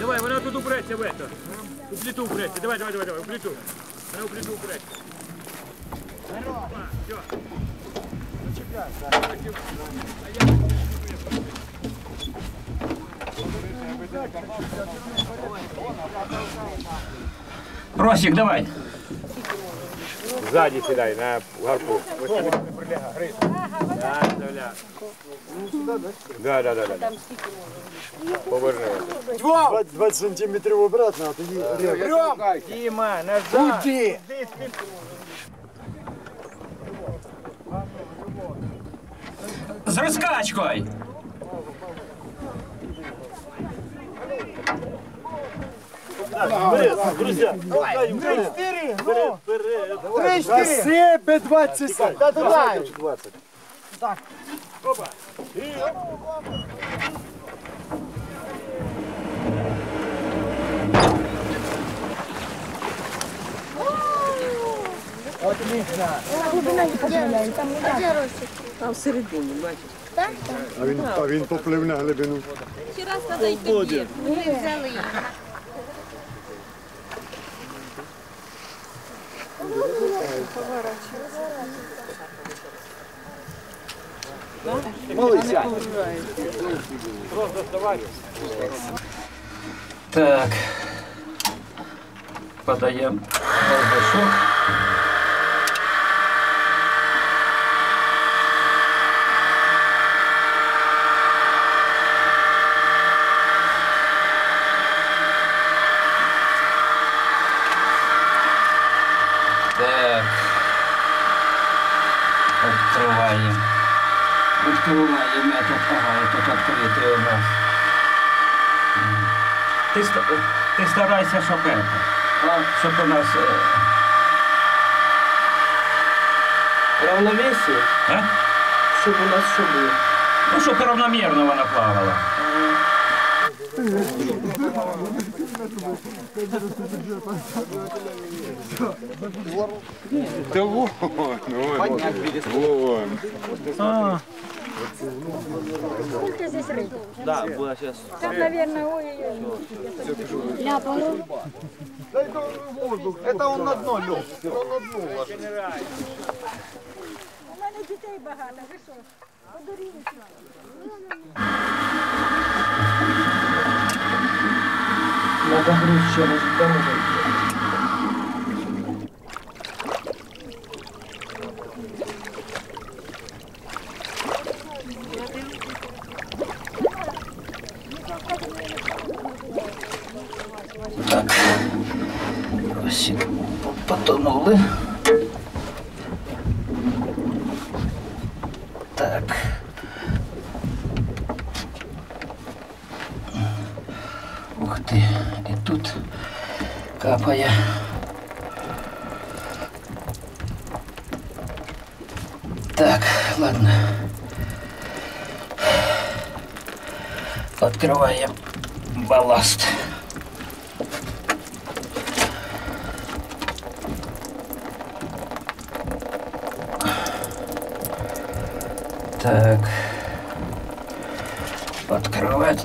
Давай, вона тут упреться в это. У плиту упреться. Давай, давай, давай, давай, у плиту. Вона у плиту упреться. Здорово. Все. Зачекай. Росик, давай. Сзади сідай, на гарпу. Гриз. Так, давля. Да, да, да. Поверни. 20 сантиметрів обратно, а тоді рем. Діма, назад. Куди? З розкачкою. Друзья, 3-4, ну! 3-4! Засыпь 20 секунд! Да, давай! Так! Опа! И... Отлично! Глубина не позволяет, там не надо. Там в середине, бачишь? Так? А он поплив на глибину. Вчера сказали, что нет, мы взяли их. Так, подаем колбасок. Так, открываем. Открываем этот, ага, тут открытый у нас. Ты старайся, чтобы это, а, чтобы у нас равновесие, а? Чтобы у нас что было? Ну, чтобы равномерно она плавала. Да вон, вон, вон. Сколько здесь рыб? Да, было сейчас. Там, наверное, ой-ой-ой. Ляпало. Да это он воздух. Это он на дно лёг. Он на дно ложит. У меня детей богато. Вы что? Подурили с вами. Надо грузить через дорогу. Так, ось потонули. Так. Ух ти, і тут капає. Так, ладно. Открываем балласт. Так, открывать.